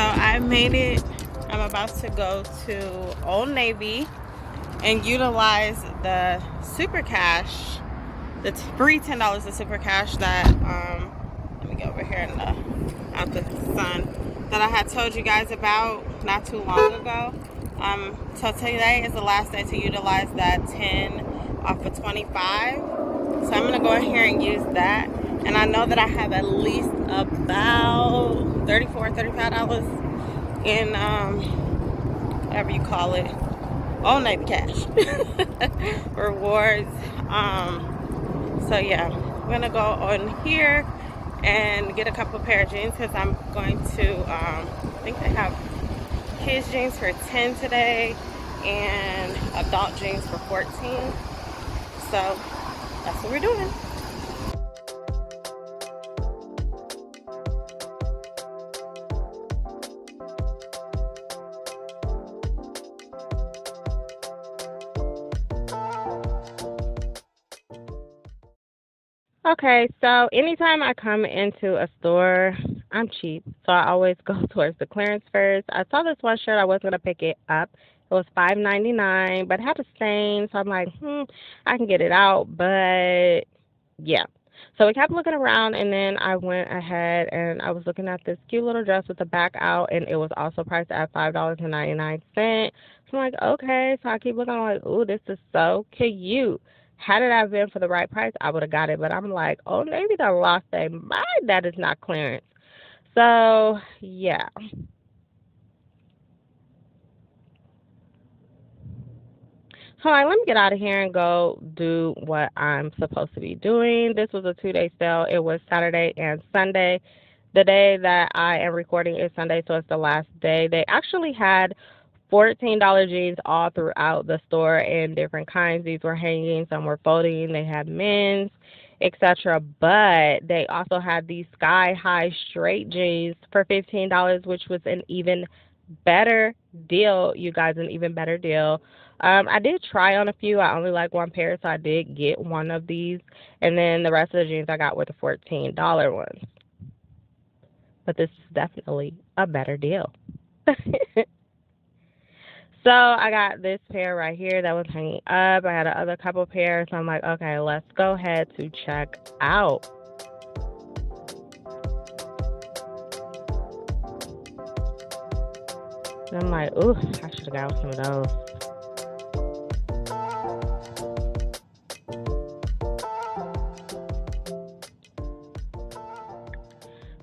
So I made it. I'm about to go to Old Navy and utilize the Super Cash, the free $10 of Super Cash that let me get over here in the out the sun, that I had told you guys about not too long ago. So today is the last day to utilize that 10 off of 25. So I'm gonna go in here and use that. And I know that I have at least about $34, $35 in whatever you call it, Old Navy cash rewards. So yeah, I'm gonna go on here and get a couple pair of jeans because I'm going to, I think they have kids jeans for 10 today and adult jeans for 14. So that's what we're doing. Okay, so anytime I come into a store, I'm cheap, so I always go towards the clearance first. I saw this one shirt. I was going to pick it up. It was $5.99, but it had a stain, so I'm like, I can get it out, but yeah. So we kept looking around, and then I went ahead, and I was looking at this cute little dress with the back out, and it was also priced at $5.99. So I'm like, okay, so I keep looking. I'm like, ooh, this is so cute. Had it have been for the right price, I would have got it, but I'm like, oh, maybe they lost their mind. That is not clearance. So, yeah. So I'm like, let me get out of here and go do what I'm supposed to be doing. This was a two-day sale. It was Saturday and Sunday. The day that I am recording is Sunday, so it's the last day. They actually had $14 jeans all throughout the store in different kinds. These were hanging, some were folding, they had men's, etc. But they also had these sky-high straight jeans for $15, which was an even better deal, you guys, an even better deal. I did try on a few. I only like one pair, so I did get one of these. And then the rest of the jeans I got were the $14 ones. But this is definitely a better deal. So I got this pair right here that was hanging up. I had another couple pairs. So I'm like, okay, let's go ahead to check out. And I'm like, ooh, I should have got some of those.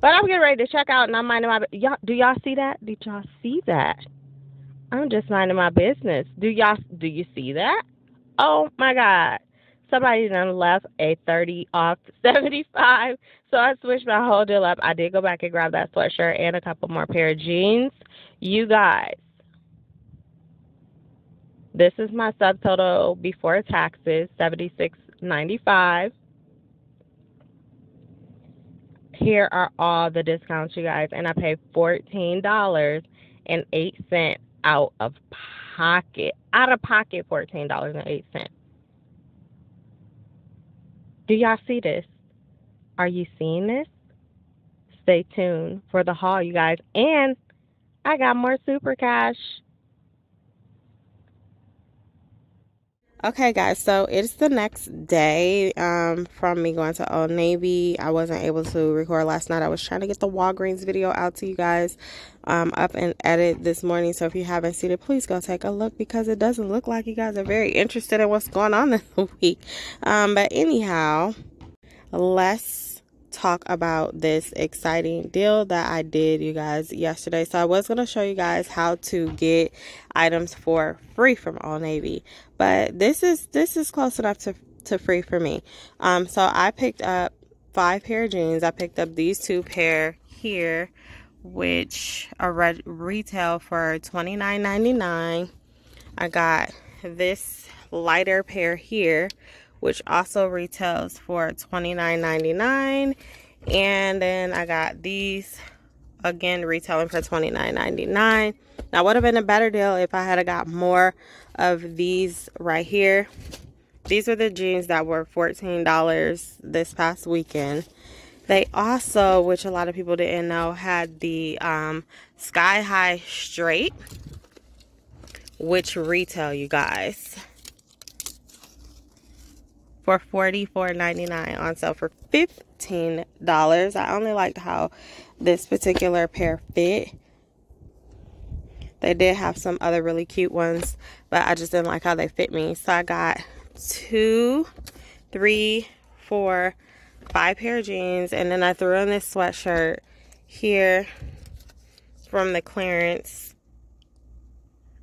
But I'm getting ready to check out, and I'm minding my business. Y'all, do y'all see that? Did y'all see that? I'm just minding my business. Do you see that? Oh my God. Somebody done left a 30 off 75. So I switched my whole deal up. I did go back and grab that sweatshirt and a couple more pair of jeans. You guys, this is my subtotal before taxes, $76.95. Here are all the discounts, you guys, and I paid $14.08 out of pocket. Out of pocket, $14.08. Do y'all see this? Are you seeing this? Stay tuned for the haul, you guys. And I got more Super Cash. Okay, guys, so it's the next day from me going to Old Navy. I wasn't able to record last night. I was trying to get the Walgreens video out to you guys up and edit this morning. So if you haven't seen it, please go take a look because it doesn't look like you guys are very interested in what's going on this week. But anyhow, let's talk about this exciting deal that I did, you guys, yesterday. So I was going to show you guys how to get items for free from Old Navy, but this is close enough to free for me. So I picked up 5 pair of jeans. I picked up these 2 pair here, which are retail for $29.99. I got this lighter pair here, which also retails for $29.99. And then I got these, again, retailing for $29.99. Now, would have been a better deal if I had got more of these right here. These were the jeans that were $14 this past weekend. They also, which a lot of people didn't know, had the Sky High Straight, which retail, you guys, for $44.99, on sale for $15. I only liked how this particular pair fit. They did have some other really cute ones, but I just didn't like how they fit me. So I got 2, 3, 4, 5 pair of jeans, and then I threw in this sweatshirt here from the clearance,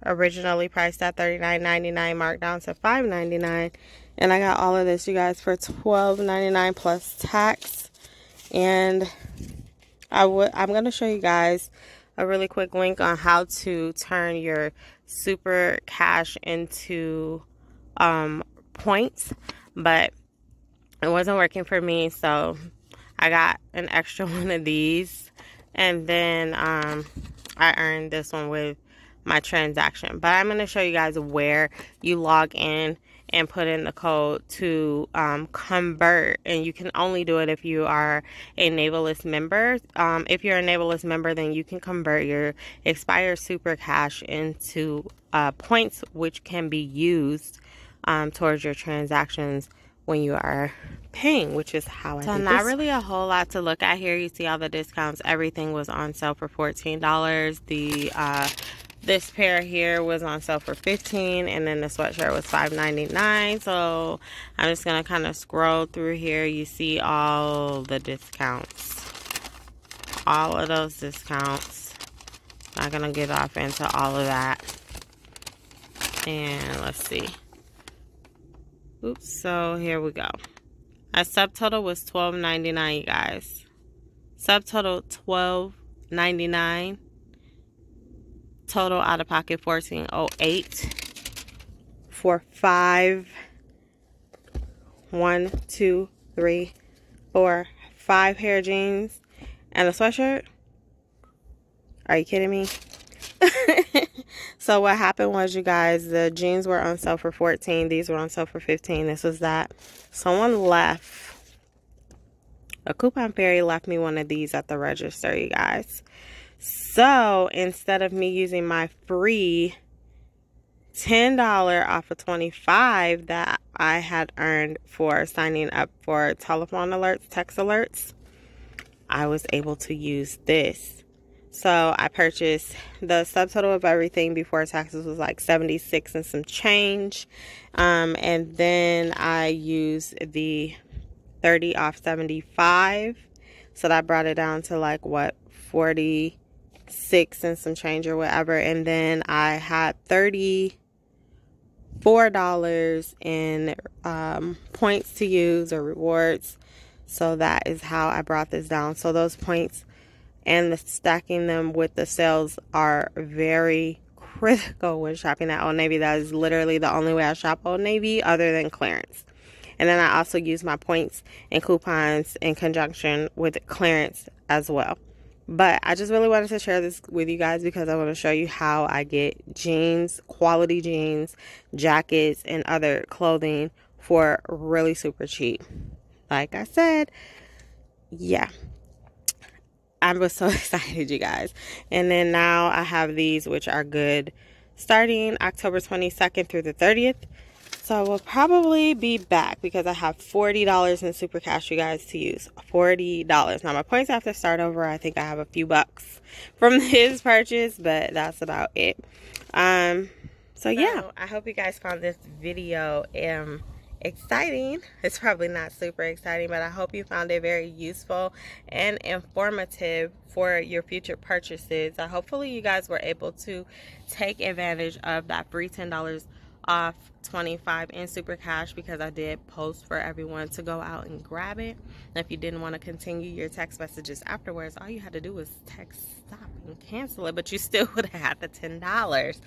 originally priced at $39.99, marked down to $5.99, and I got all of this, you guys, for $12.99 plus tax. And I'm going to show you guys a really quick link on how to turn your Super Cash into points, but it wasn't working for me, so I got an extra one of these, and then I earned this one with my transaction. But I'm going to show you guys where you log in and put in the code to convert, and you can only do it if you are a Navalist member. If you're a Navalist member, then you can convert your expired Super Cash into points, which can be used towards your transactions when you are paying, which is how I did this. So not really a whole lot to look at here. You see all the discounts. Everything was on sale for $14. The this pair here was on sale for $15, and then the sweatshirt was $5.99. So I'm just gonna kind of scroll through here. You see all the discounts, all of those discounts. Not gonna get off into all of that. And let's see. Oops, so here we go. Our subtotal was $12.99, you guys. Subtotal $12.99. Total out of pocket $14.08 for 5 pair of jeans and a sweatshirt. Are you kidding me? So what happened was, you guys, the jeans were on sale for $14. These were on sale for $15. This was that. Someone left. A coupon fairy left me one of these at the register, you guys. So instead of me using my free $10 off of $25 that I had earned for signing up for telephone alerts, text alerts, I was able to use this. So I purchased the subtotal of everything before taxes was like 76 and some change. And then I used the 30 off 75. So that brought it down to like what, 46 and some change or whatever. And then I had $34 in points to use, or rewards. So that is how I brought this down. So those points and the stacking them with the sales are very critical when shopping at Old Navy. That is literally the only way I shop Old Navy, other than clearance. And then I also use my points and coupons in conjunction with clearance as well. But I just really wanted to share this with you guys because I want to show you how I get jeans, quality jeans, jackets, and other clothing for really super cheap. Like I said, yeah. I was so excited, you guys. And then now I have these, which are good starting October 22nd through the 30th. So we'll probably be back because I have $40 in Super Cash, you guys, to use. $40. Now my points have to start over. I think I have a few bucks from his purchase, but that's about it. So yeah, I hope you guys found this video exciting. It's probably not super exciting, but I hope you found it very useful and informative for your future purchases. So hopefully you guys were able to take advantage of that free $10 off $25 in Super Cash, because I did post for everyone to go out and grab it. And if you didn't want to continue your text messages afterwards, all you had to do was text stop and cancel it, but you still would have had the $10.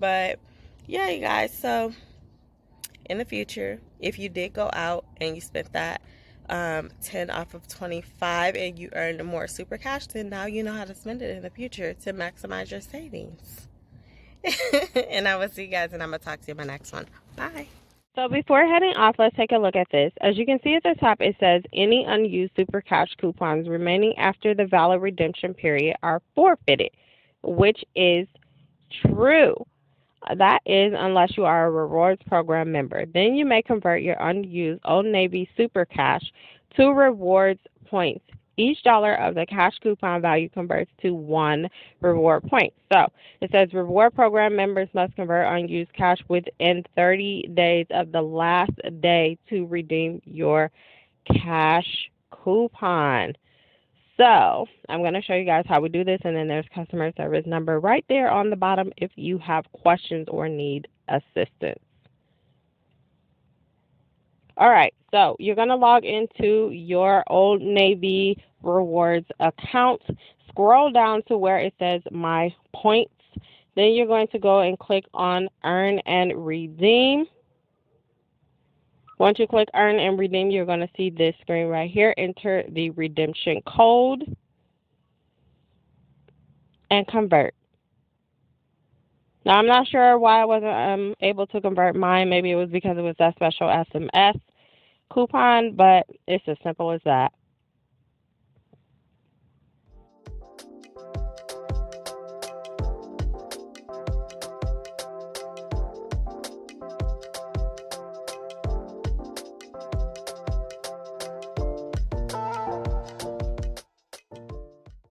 But yeah, you guys, so in the future, if you did go out and you spent that 10 off of 25 and you earned more Super Cash, then now you know how to spend it in the future to maximize your savings. And I will see you guys, and I'm going to talk to you in my next one. Bye. So before heading off, let's take a look at this. As you can see at the top, it says any unused Super Cash coupons remaining after the valid redemption period are forfeited, which is true. That is unless you are a rewards program member. Then you may convert your unused Old Navy Super Cash to rewards points. Each dollar of the cash coupon value converts to 1 reward point. So it says reward program members must convert unused cash within 30 days of the last day to redeem your cash coupon. So I'm going to show you guys how we do this, and then there's customer service number right there on the bottom if you have questions or need assistance. All right, so you're going to log into your Old Navy Rewards account. Scroll down to where it says My Points. Then you're going to go and click on Earn and Redeem. Once you click Earn and Redeem, you're going to see this screen right here. Enter the redemption code and convert. Now, I'm not sure why I wasn't able to convert mine. Maybe it was because it was that special SMS coupon, but it's as simple as that.